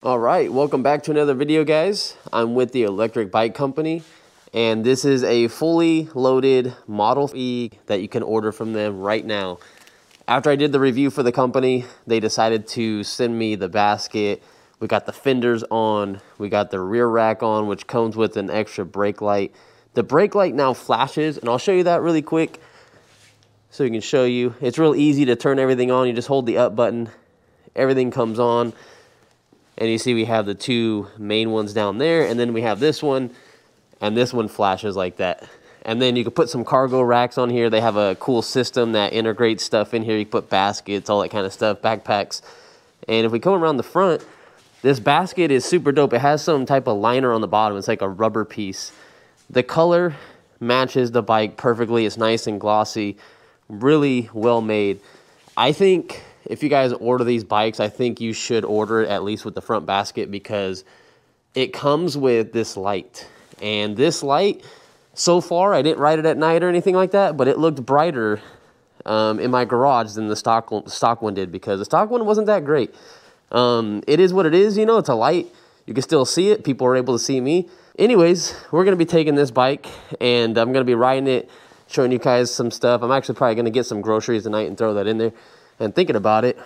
All right, welcome back to another video, guys. I'm with the Electric Bike Company, and this is a fully loaded Model E that you can order from them right now. After I did the review for the company, they decided to send me the basket. We got the fenders on, we got the rear rack on, which comes with an extra brake light. The brake light now flashes, and I'll show you that really quick so you can show you. It's real easy to turn everything on. You just hold the up button, everything comes on. And you see we have the two main ones down there, and then we have this one, and this one flashes like that. And then you can put some cargo racks on here. They have a cool system that integrates stuff in here. You put baskets, all that kind of stuff, backpacks. And if we come around the front, this basket is super dope. It has some type of liner on the bottom. It's like a rubber piece. The color matches the bike perfectly. It's nice and glossy, really well made. I think if you guys order these bikes, I think you should order it at least with the front basket, because it comes with this light. And this light, so far, I didn't ride it at night or anything like that, but it looked brighter in my garage than the stock one did, because the stock one wasn't that great. It is what it is, you know, it's a light. You can still see it. People are able to see me. Anyways, we're going to be taking this bike, and I'm going to be riding it, showing you guys some stuff. I'm actually probably going to get some groceries tonight and throw that in there. And thinking about it,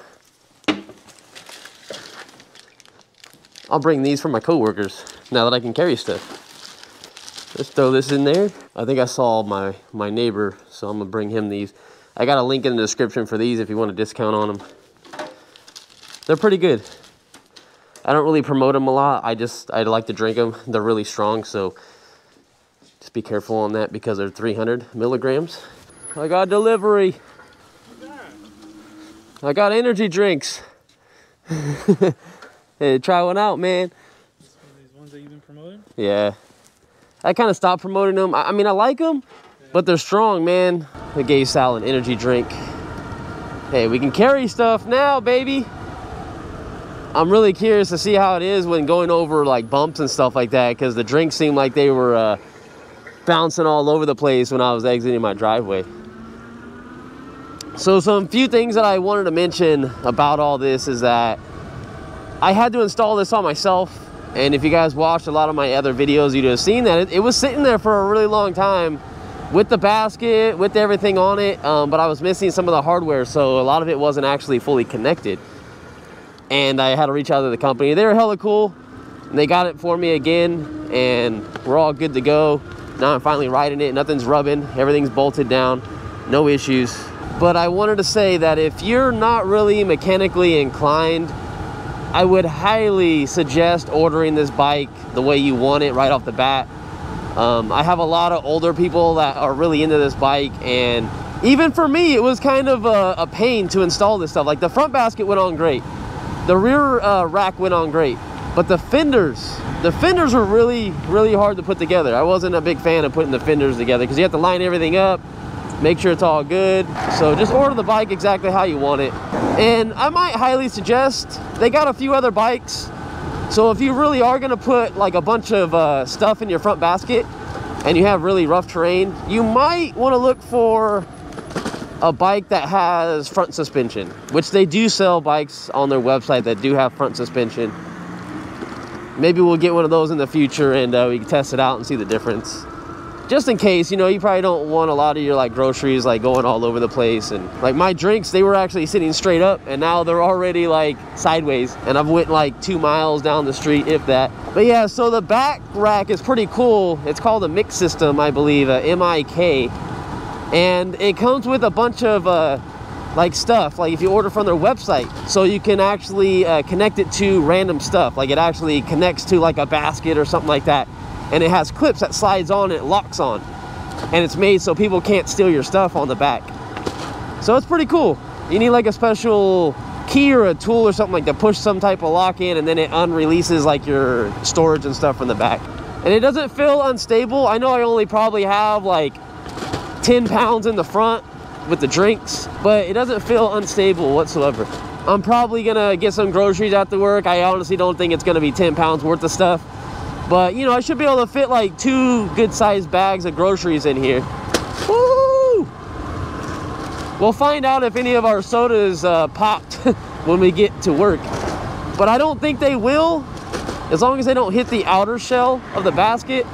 I'll bring these for my coworkers now that I can carry stuff. Let's throw this in there. I think I saw my neighbor, so I'm gonna bring him these. I got a link in the description for these if you want a discount on them. They're pretty good. I don't really promote them a lot. I like to drink them. They're really strong, so just be careful on that, because they're 300 milligrams. I got delivery. I got energy drinks. Hey, try one out, man. These ones that you've been promoting? Yeah. I kind of stopped promoting them. I mean, I like them, yeah, but they're strong, man. I gave Sal an energy drink. Hey, we can carry stuff now, baby. I'm really curious to see how it is when going over like bumps and stuff like that, because the drinks seemed like they were bouncing all over the place when I was exiting my driveway. So some few things that I wanted to mention about all this is that I had to install this on myself. And if you guys watched a lot of my other videos, you'd have seen that it was sitting there for a really long time with the basket, with everything on it. But I was missing some of the hardware, so a lot of it wasn't actually fully connected. And I had to reach out to the company. They were hella cool. And they got it for me again, and we're all good to go. Now I'm finally riding it. Nothing's rubbing. Everything's bolted down. No issues. But I wanted to say that if you're not really mechanically inclined, I would highly suggest ordering this bike the way you want it right off the bat. I have a lot of older people that are really into this bike, and even for me, it was kind of a pain to install this stuff. Like, the front basket went on great. The rear rack went on great. But the fenders were really, really hard to put together. I wasn't a big fan of putting the fenders together, because you have to line everything up, make sure it's all good. So just order the bike exactly how you want it. And I might highly suggest, they got a few other bikes, so if you really are gonna put like a bunch of stuff in your front basket and you have really rough terrain, you might wanna look for a bike that has front suspension, which they do sell bikes on their website that do have front suspension. Maybe we'll get one of those in the future, and we can test it out and see the difference. Just in case, you know, you probably don't want a lot of your like groceries like going all over the place. And like my drinks, they were actually sitting straight up, and now they're already like sideways, and I've went like 2 miles down the street, if that. But yeah, so the back rack is pretty cool. It's called a mix system, I believe, M-I-K, and it comes with a bunch of like stuff, like if you order from their website, so you can actually connect it to random stuff. Like it actually connects to like a basket or something like that. And it has clips that slides on and it locks on. And it's made so people can't steal your stuff on the back. So it's pretty cool. You need like a special key or a tool or something like to push some type of lock in, and then it unreleases like your storage and stuff from the back. And it doesn't feel unstable. I know I only probably have like 10 pounds in the front with the drinks, but it doesn't feel unstable whatsoever. I'm probably gonna get some groceries after work. I honestly don't think it's gonna be 10 pounds worth of stuff. But, you know, I should be able to fit like 2 good-sized bags of groceries in here. Woo! We'll find out if any of our sodas popped when we get to work. but I don't think they will, as long as they don't hit the outer shell of the basket.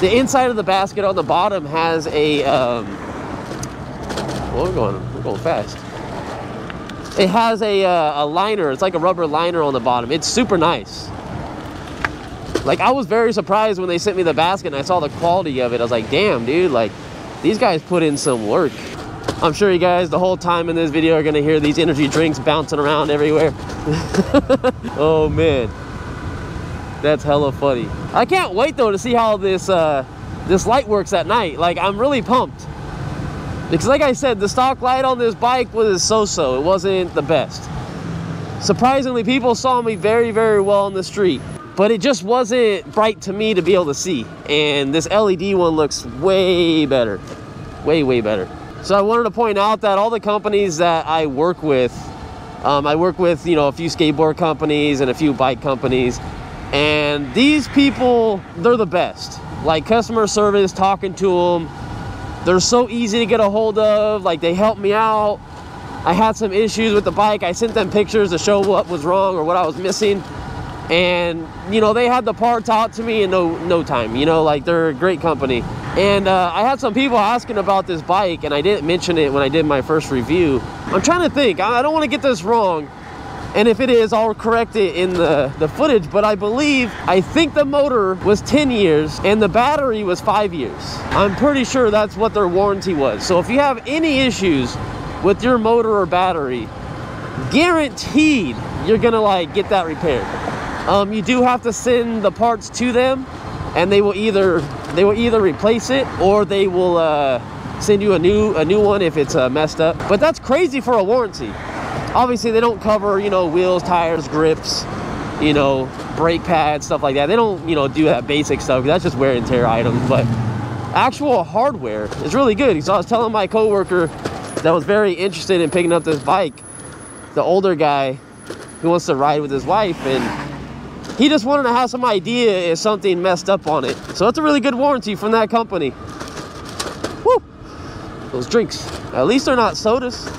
The inside of the basket on the bottom has a, well, we're going fast. It has a liner. It's like a rubber liner on the bottom. It's super nice. Like, I was very surprised when they sent me the basket and I saw the quality of it. I was like, damn, dude, like, these guys put in some work. I'm sure you guys the whole time in this video are gonna hear these energy drinks bouncing around everywhere. Oh, man. That's hella funny. I can't wait though to see how this this light works at night. Like, I'm really pumped. Because like I said, the stock light on this bike was so-so. It wasn't the best. Surprisingly, people saw me very, very well on the street, but it just wasn't bright to me to be able to see. And this LED one looks way better. Way, way better. So I wanted to point out that all the companies that I work with, you know, a few skateboard companies and a few bike companies. And these people, they're the best. Like, customer service, talking to them, they're so easy to get a hold of. Like, they helped me out. I had some issues with the bike. I sent them pictures to show what was wrong or what I was missing. And, you know, they had the parts out to me in no time. You know, like, they're a great company. And I had some people asking about this bike, and I didn't mention it when I did my first review. I'm trying to think. I don't want to get this wrong. And if it is, I'll correct it in the footage, but I think the motor was 10 years and the battery was 5 years. I'm pretty sure that's what their warranty was. So if you have any issues with your motor or battery, guaranteed you're gonna like get that repaired. You do have to send the parts to them, and they will either replace it or they will send you a new one if it's messed up. But that's crazy for a warranty. Obviously, they don't cover, you know, wheels, tires, grips, you know, brake pads, stuff like that. They don't, you know, do that basic stuff. That's just wear and tear items. But actual hardware is really good. So I was telling my coworker that was very interested in picking up this bike, the older guy who wants to ride with his wife, and he just wanted to have some idea if something messed up on it. So that's a really good warranty from that company. Woo! Those drinks. At least they're not sodas.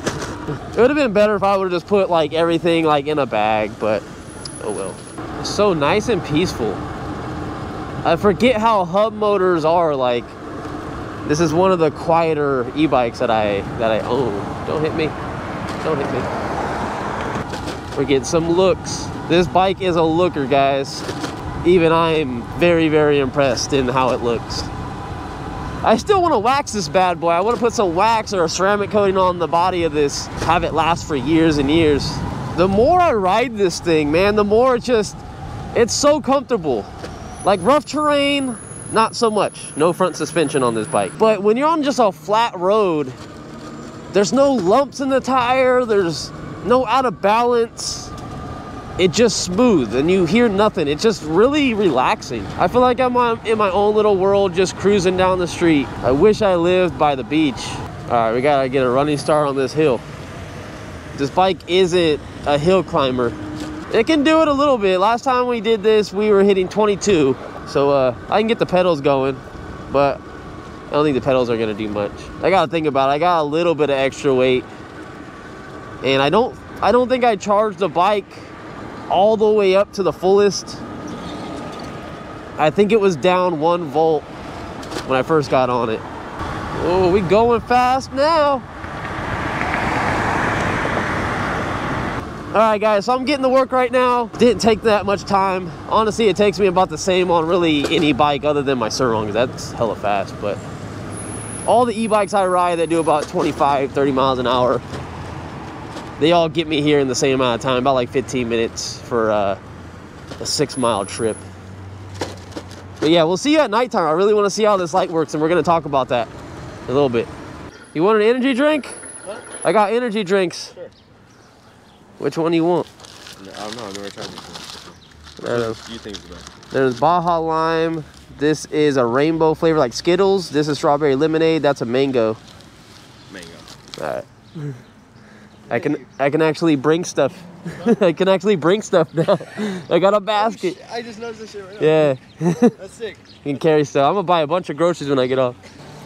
It would have been better if I would have just put like everything like in a bag, but oh well. It's so nice and peaceful. I forget how hub motors are. Like, this is one of the quieter e-bikes that I own. Don't hit me. Don't hit me. We're getting some looks. This bike is a looker, guys. Even I am very, very impressed in how it looks. I still want to wax this bad boy. I want to put some wax or a ceramic coating on the body of this, have it last for years and years. The more I ride this thing, man, the more it's so comfortable. Like, rough terrain, not so much. No front suspension on this bike. But when you're on just a flat road, there's no lumps in the tire, there's no out of balance. It's just smooth and you hear nothing. It's just really relaxing. I feel like I'm in my own little world, just cruising down the street. I wish I lived by the beach. All right, we gotta get a running start on this hill. This bike isn't a hill climber. It can do it a little bit. Last time we did this, we were hitting 22. So I can get the pedals going, but I don't think the pedals are gonna do much. I gotta think about it. I got a little bit of extra weight, and I don't think I charged the bike all the way up to the fullest. I think it was down 1 volt when I first got on it. Oh, we going fast now. All right, guys, so I'm getting to work right now. Didn't take that much time. Honestly, it takes me about the same on really any bike other than my Surong, because that's hella fast. But all the e-bikes I ride that do about 25, 30 miles an hour, they all get me here in the same amount of time, about like 15 minutes for a 6 mile trip. But yeah, we'll see you at nighttime. I really want to see how this light works, and we're going to talk about that in a little bit. You want an energy drink? What? I got energy drinks. Sure. Which one do you want? No, I don't know. I've never tried this one. You think it's about? There's Baja Lime. This is a rainbow flavor like Skittles. This is strawberry lemonade. That's a mango. Mango. All right. I can actually bring stuff. I can actually bring stuff now. I got a basket. Oh, I just noticed this shit right now. Yeah. That's sick. You can carry stuff. I'm gonna buy a bunch of groceries when I get off.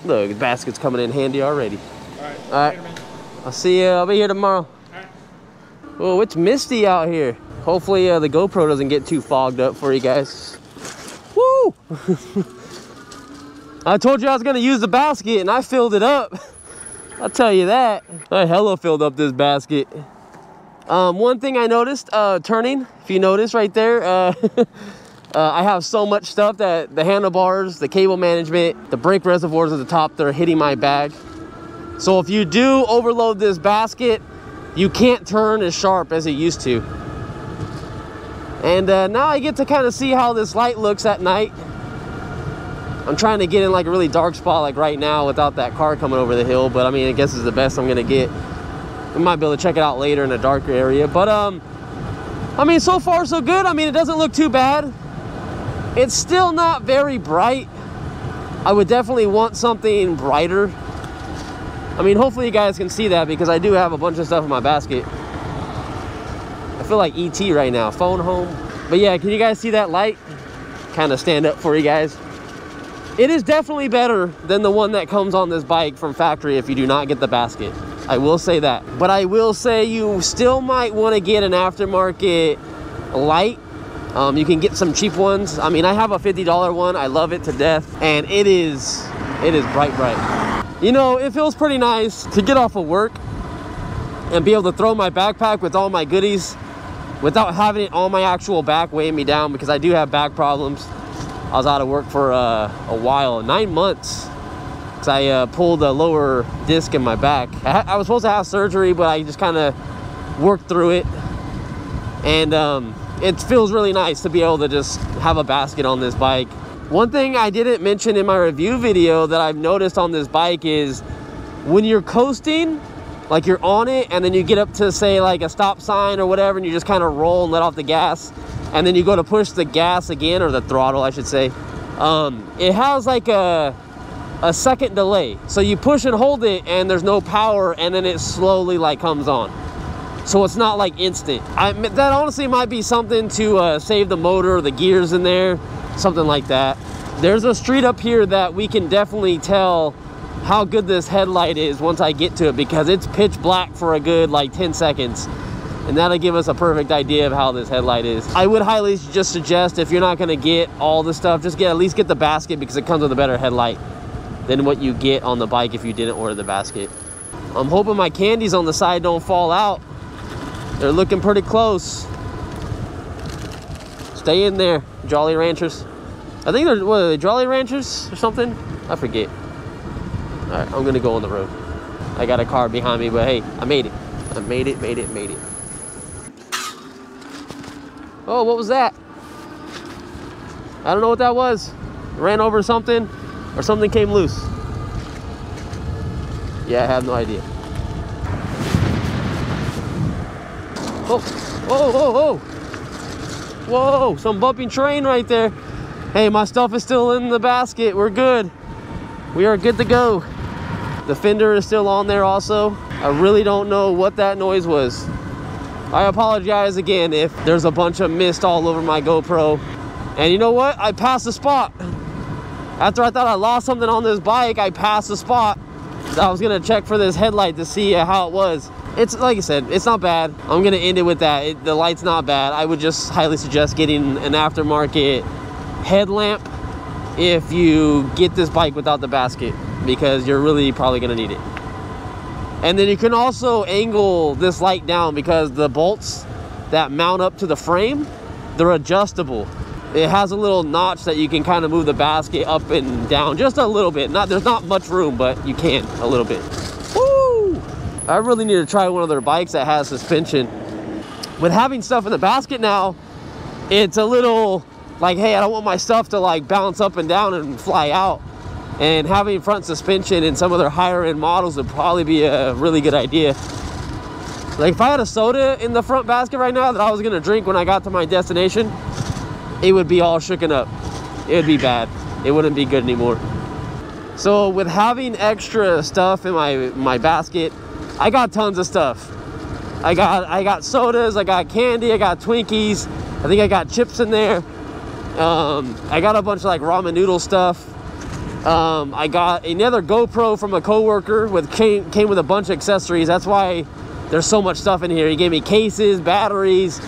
Look, the basket's coming in handy already. All right. All right. Later, man. I'll see you. I'll be here tomorrow. All right. Oh, it's misty out here. Hopefully the GoPro doesn't get too fogged up for you guys. Woo! I told you I was gonna use the basket and I filled it up. I'll tell you that. I hella filled up this basket. One thing I noticed, turning, if you notice right there, I have so much stuff that the handlebars, the cable management, the brake reservoirs at the top, they're hitting my bag. So if you do overload this basket, you can't turn as sharp as it used to. And now I get to kind of see how this light looks at night. I'm trying to get in like a really dark spot like right now without that car coming over the hill, but I mean, I guess it's the best I'm gonna get. We might be able to check it out later in a darker area, but I mean, so far so good. I mean, it doesn't look too bad. It's still not very bright. I would definitely want something brighter. I mean, hopefully you guys can see that because I do have a bunch of stuff in my basket. I feel like ET right now, phone home. But yeah, can you guys see that light? Kind of stand up for you guys. It is definitely better than the one that comes on this bike from factory if you do not get the basket. I will say that. But I will say you still might want to get an aftermarket light. You can get some cheap ones. I mean, I have a $50 one. I love it to death. And it is bright. You know, it feels pretty nice to get off of work and be able to throw my backpack with all my goodies without having it on my actual back weighing me down, because I do have back problems. I was out of work for a while, 9 months, because I pulled a lower disc in my back. I was supposed to have surgery, but I just kind of worked through it. And it feels really nice to be able to just have a basket on this bike. One thing I didn't mention in my review video that I've noticed on this bike is when you're coasting, like you're on it and then you get up to say like a stop sign or whatever and you just kind of roll and let off the gas and then you go to push the gas again, or the throttle I should say, it has like a second delay. So you push and hold it and there's no power and then it slowly like comes on. So it's not like instant. That honestly might be something to save the motor, the gears in there, something like that. There's a street up here that we can definitely tell how good this headlight is once I get to it, because it's pitch black for a good like 10 seconds. And that'll give us a perfect idea of how this headlight is. I would highly just suggest, if you're not gonna get all the stuff, just at least get the basket, because it comes with a better headlight than what you get on the bike if you didn't order the basket. I'm hoping my candies on the side don't fall out. They're looking pretty close. Stay in there, Jolly Ranchers. I think they're, what are they, Jolly Ranchers or something? I forget. All right, I'm gonna go on the road. I got a car behind me, but hey, I made it. I made it, made it, made it. Oh, what was that? I don't know what that was. Ran over something, or something came loose. Yeah, I have no idea. Oh, whoa, whoa, whoa. Whoa, some bumping train right there. Hey, my stuff is still in the basket. We're good. We are good to go. The fender is still on there also. I really don't know what that noise was. I apologize again if there's a bunch of mist all over my GoPro. And you know what? I passed the spot. After I thought I lost something on this bike, I passed the spot. I was gonna check for this headlight to see how it was. It's like I said, it's not bad. I'm gonna end it with that. The light's not bad. I would just highly suggest getting an aftermarket headlamp if you get this bike without the basket, because you're really probably gonna need it. And then you can also angle this light down, because the bolts that mount up to the frame, they're adjustable. It has a little notch that you can kind of move the basket up and down just a little bit. There's not much room, but you can a little bit. Woo! I really need to try one of their bikes that has suspension. With having stuff in the basket now, it's a little like, hey, I don't want my stuff to like bounce up and down and fly out. And having front suspension in some of their higher end models would probably be a really good idea. Like if I had a soda in the front basket right now that I was gonna drink when I got to my destination, it would be all shooken up. It would be bad. It wouldn't be good anymore. So with having extra stuff in my basket, I got tons of stuff. I got sodas, I got candy, I got Twinkies. I think I got chips in there. I got a bunch of like ramen noodle stuff. I got another GoPro from a coworker. Came with a bunch of accessories. That's why There's so much stuff in here. He gave me cases, batteries,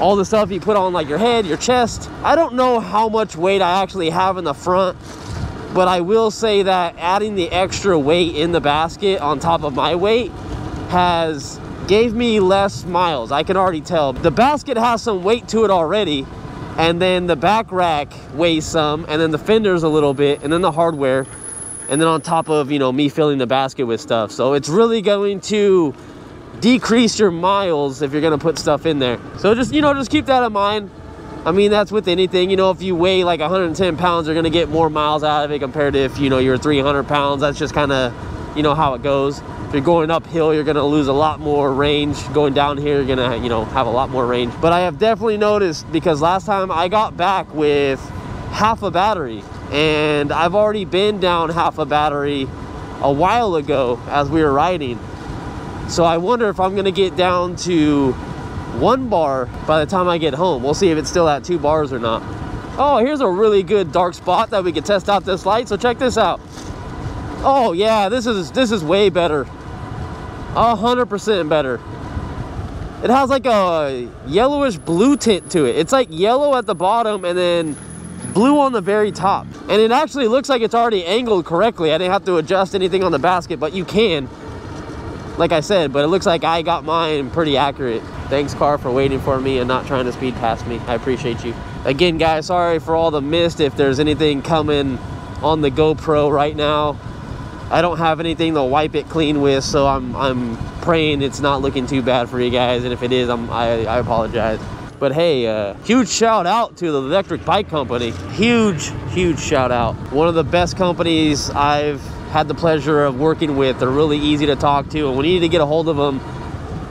all the stuff you put on like your head, your chest. I don't know how much weight I actually have in the front, but I will say that adding the extra weight in the basket on top of my weight has gave me less miles. I can already tell. The basket has some weight to it already, and then the back rack weighs some, and then the fenders a little bit, and then the hardware, and then on top of, you know, me filling the basket with stuff. So it's really going to decrease your miles if you're going to put stuff in there. So just, you know, just keep that in mind. I mean, that's with anything, you know, if you weigh like 110 pounds, you're going to get more miles out of it compared to if, you know, you're 300 pounds. That's just kind of, you know, how it goes. If you're going uphill, you're going to lose a lot more range. Going down here, you're going to, you know, have a lot more range. But I have definitely noticed, because last time I got back with half a battery, and I've already been down half a battery a while ago as we were riding. So I wonder if I'm going to get down to 1 bar by the time I get home. We'll see if it's still at 2 bars or not. Oh, here's a really good dark spot that we could test out this light. So check this out. Oh yeah, this is way better. 100% better. It has like a yellowish blue tint to it. It's like yellow at the bottom and then blue on the very top. And it actually looks like it's already angled correctly. I didn't have to adjust anything on the basket, but you can. Like I said, but it looks like I got mine pretty accurate. Thanks, car, for waiting for me and not trying to speed past me. I appreciate you. Again, guys, sorry for all the mist. If there's anything coming on the GoPro right now, I don't have anything to wipe it clean with, so I'm praying it's not looking too bad for you guys. And if it is, I apologize. But hey, huge shout out to the Electric Bike Company. Huge, huge shout out. One of the best companies I've had the pleasure of working with. They're really easy to talk to, and when you need to get a hold of them,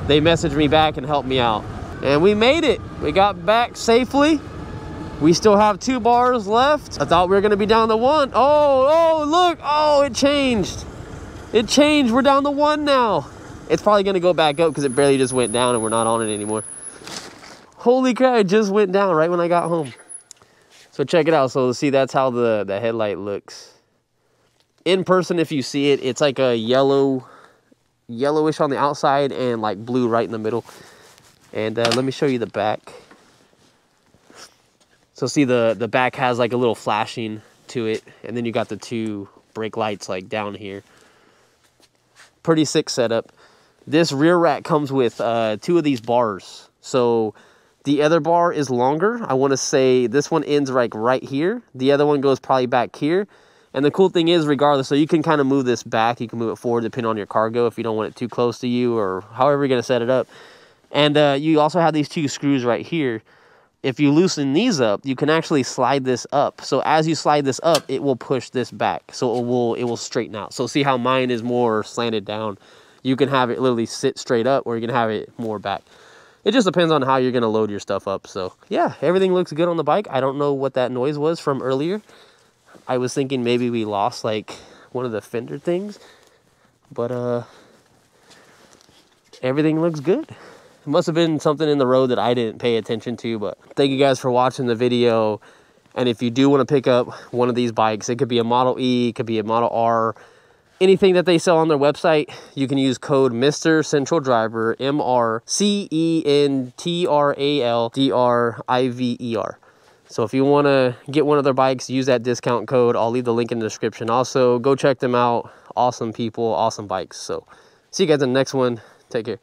they message me back and help me out. And we made it. We got back safely. We still have 2 bars left. I thought we were gonna be down to 1. Oh, look, oh, it changed. It changed, we're down to 1 now. It's probably gonna go back up because it barely just went down and we're not on it anymore. Holy crap, it just went down right when I got home. So check it out. So see, that's how the headlight looks. In person, if you see it, it's like a yellowish on the outside and like blue right in the middle. And let me show you the back. So see, the back has like a little flashing to it, and then you got the 2 brake lights like down here. Pretty sick setup. This rear rack comes with 2 of these bars. So the other bar is longer. I want to say this one ends like right here. The other one goes probably back here. And the cool thing is, regardless, so you can kind of move this back, you can move it forward depending on your cargo if you don't want it too close to you or however you're going to set it up. And you also have these 2 screws right here. If you loosen these up, you can actually slide this up. So as you slide this up, it will push this back. So it will straighten out. So see how mine is more slanted down. You can have it literally sit straight up, or you can have it more back. It just depends on how you're going to load your stuff up. So yeah, everything looks good on the bike. I don't know what that noise was from earlier. I was thinking maybe we lost like one of the fender things, but everything looks good. It must have been something in the road that I didn't pay attention to. But thank you guys for watching the video, and if you do want to pick up one of these bikes, it could be a Model E, it could be a Model R, anything that they sell on their website, you can use code Mr. Central Driver, MR CENTRALDRIVER. So if you want to get one of their bikes, use that discount code. I'll leave the link in the description. Also, go check them out. Awesome people, awesome bikes. So see you guys in the next one. Take care.